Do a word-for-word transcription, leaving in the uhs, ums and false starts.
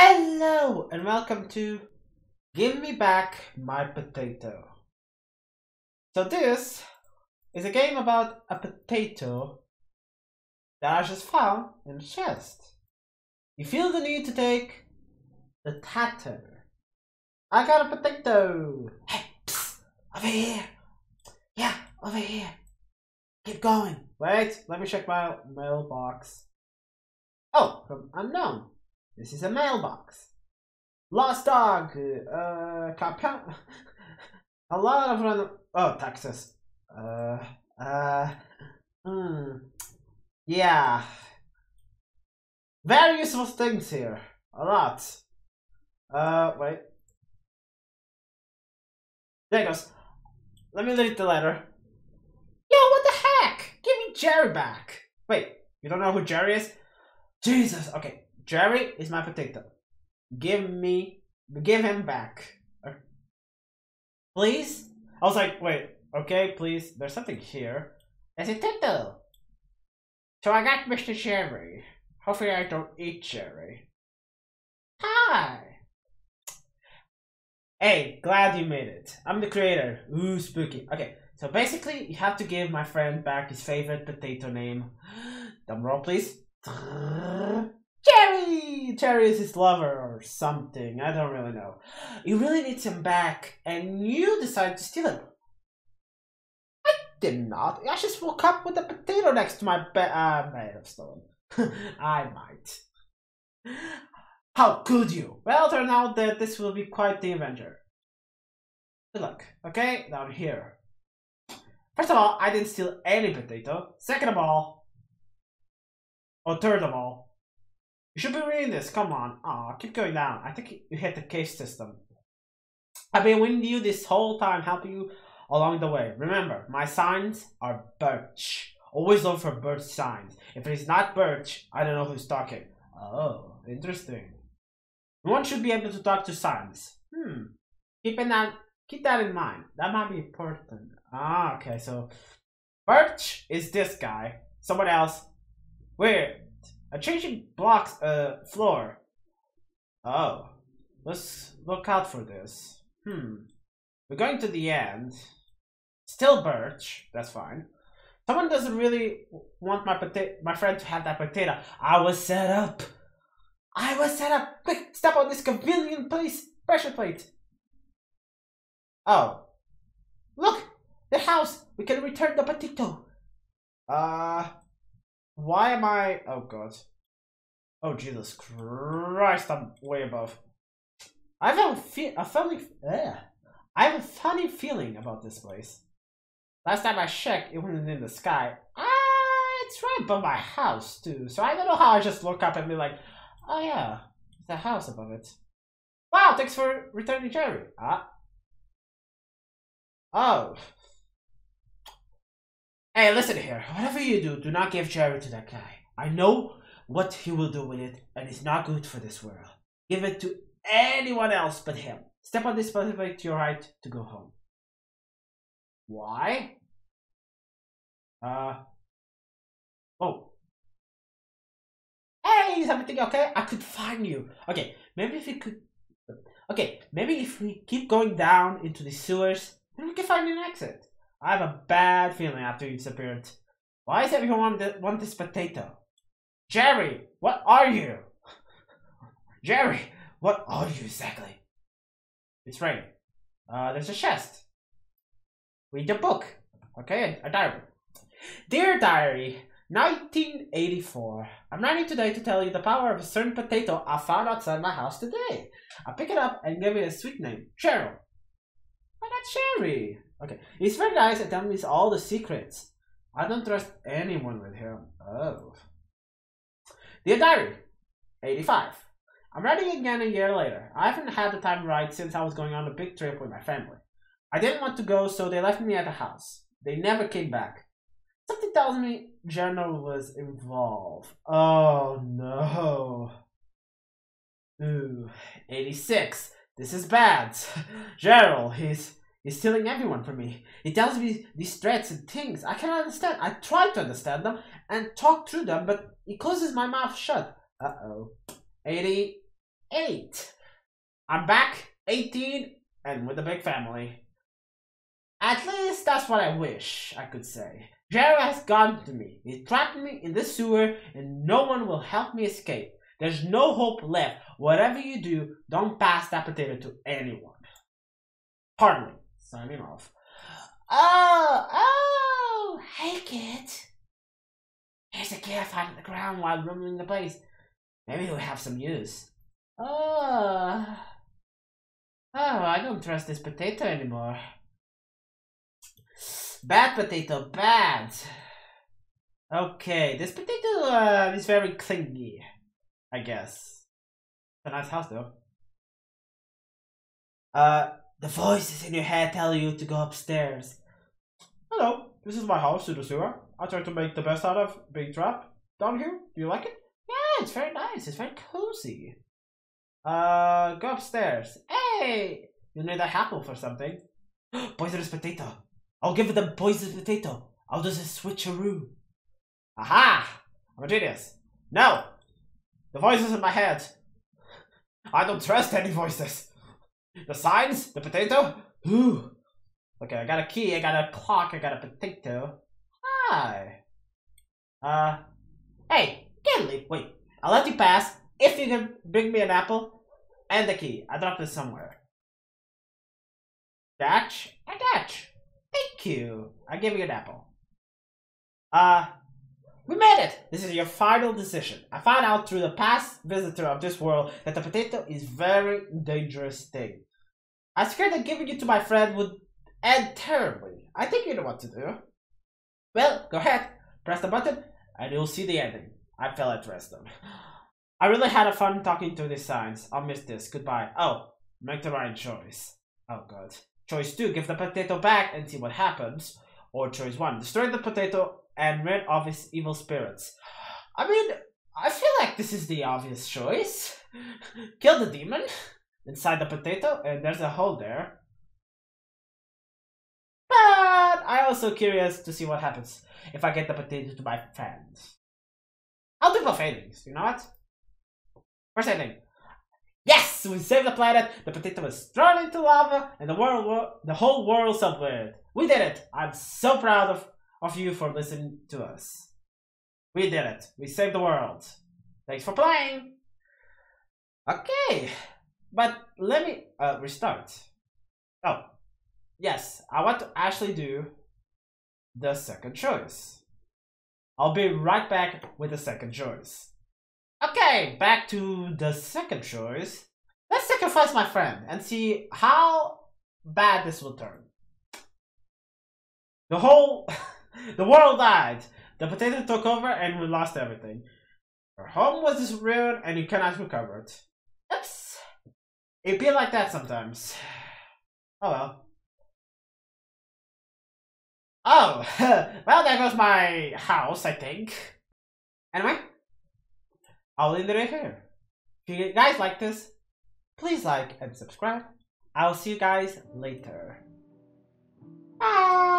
Hello and welcome to Give Me Back My Potato. So this is a game about a potato that I just found in a chest. You feel the need to take the tato. I got a potato. Hey, psst, over here. Yeah, over here. Keep going. Wait, let me check my mailbox. Oh, from unknown. This is a mailbox. Lost dog. Uh, compound. A lot of random. Oh, taxes. Uh, uh. Hmm. Yeah. Very useful things here. A lot. Uh, wait. There it goes. Let me read the letter. Yo, what the heck? Give me Jerry back. Wait, you don't know who Jerry is? Jesus. Okay. Jerry is my potato. Give me, give him back. Please? I was like, wait, okay, please. There's something here. There's a potato. So I got Mister Jerry. Hopefully I don't eat Jerry. Hi. Hey, glad you made it. I'm the creator. Ooh, spooky. Okay, so basically you have to give my friend back his favorite potato name. Drum roll, please. Jerry! Jerry is his lover or something, I don't really know. He really needs him back and you decide to steal him. I did not. I just woke up with a potato next to my bed. I might have stolen. I might. How could you? Well, turn out that this will be quite the adventure. Good luck. Okay, down here. First of all, I didn't steal any potato. Second of all, or third of all, you should be reading this, come on. Aw, keep going down. I think you hit the case system. I've been with you this whole time, helping you along the way. Remember, my signs are birch. Always look for birch signs. If it is not birch, I don't know who's talking. Oh, interesting. No one should be able to talk to signs. Hmm. Keep, in that, keep that in mind. That might be important. Ah, okay, so birch is this guy. Someone else. Weird. A changing blocks uh floor. Oh, let's look out for this. Hmm, we're going to the end. Still birch, that's fine. Someone doesn't really want my potato, my friend to have that potato. I was set up. I was set up. Quick, step on this convenient place pressure plate. Oh, look, the house. We can return the potato. Uh. Why am I? Oh god! Oh Jesus Christ! I'm way above. I have a, fe a funny. Ugh. I have a funny feeling about this place. Last time I checked, it wasn't in the sky. Ah, it's right by my house too. So I don't know how I just look up and be like, oh yeah, the house above it. Wow! Thanks for returning Jerry. Ah. Oh. Hey, listen here. Whatever you do, do not give Jerry to that guy. I know what he will do with it, and it's not good for this world. Give it to anyone else but him. Step on this pathway to your right to go home. Why? Uh. Oh. Hey, is everything okay? I could find you. Okay, maybe if we could. Okay, maybe if we keep going down into the sewers, then we can find an exit. I have a bad feeling after you disappeared. Why does everyone want this potato? Jerry, what are you? Jerry, what are you exactly? It's raining. Uh, there's a chest. Read the book. Okay, a diary. Dear Diary, nineteen eighty-four. I'm writing today to tell you the power of a certain potato I found outside my house today. I pick it up and give it a sweet name, Cheryl. Why not Jerry? Okay, he's very nice and tells me all the secrets. I don't trust anyone with him. Oh. Dear Diary, eighty-five. I'm writing again a year later. I haven't had the time to write since I was going on a big trip with my family. I didn't want to go, so they left me at the house. They never came back. Something tells me Journal was involved. Oh no. Ooh, eighty-six. This is bad. Gerald, he's... He's stealing everyone from me. He tells me these threats and things. I cannot understand. I try to understand them and talk through them, but he closes my mouth shut. Uh-oh. eighty eight. I'm back, eighteen, and with a big family. At least that's what I wish I could say. Jared has gotten to me. He trapped me in this sewer, and no one will help me escape. There's no hope left. Whatever you do, don't pass that potato to anyone. Pardon me. Signing off. Oh, oh, hey kid. Here's a kid I found on the ground while roaming the place. Maybe he'll have some use. Oh, oh, I don't trust this potato anymore. Bad potato, bad. Okay, this potato uh, is very clingy, I guess. It's a nice house though. Uh, the voices in your head tell you to go upstairs. Hello, this is my house to the sewer. I try to make the best out of being trapped down here. Do you like it? Yeah, it's very nice. It's very cozy. Uh, go upstairs. Hey, you need a apple for something. Poisonous potato. I'll give it the poisonous potato. I'll do a switcheroo. Aha! I'm a genius. No, the voices in my head. I don't trust any voices. The signs, the potato. Ooh. Okay, I got a key. I got a clock. I got a potato. Hi. Uh, hey, can't leave. Wait, I'll let you pass if you can bring me an apple and the key. I dropped it somewhere. Catch, I catch. Thank you. I give you an apple. Uh, we made it. This is your final decision. I found out through the past visitor of this world that the potato is very dangerous thing. I scared that giving it to my friend would end terribly. I think you know what to do. Well, go ahead, press the button, and you'll see the ending. I fell at rest though. I really had a fun talking through these signs. I'll miss this. Goodbye. Oh, make the right choice. Oh god. Choice two, give the potato back and see what happens. Or choice one, destroy the potato and rid of his evil spirits. I mean, I feel like this is the obvious choice. Kill the demon inside the potato, and there's a hole there. But I'm also curious to see what happens if I get the potato to my friends. I'll do both endings, you know what? First ending. Yes, we saved the planet. The potato was thrown into lava, and the world, world the whole world submerged. We did it. I'm so proud of of you for listening to us. We did it. We saved the world. Thanks for playing. Okay, but let me uh, restart. Oh, yes, I want to actually do the second choice. I'll be right back with the second choice. Okay, back to the second choice. Let's sacrifice my friend and see how bad this will turn. The whole... the world died. The potato took over and we lost everything. Our home was ruined and you cannot recover it. Oops. It be like that sometimes. Oh well. Oh, well there goes my house, I think. Anyway. I'll end it right here. If you guys like this, please like and subscribe. I'll see you guys later. Bye!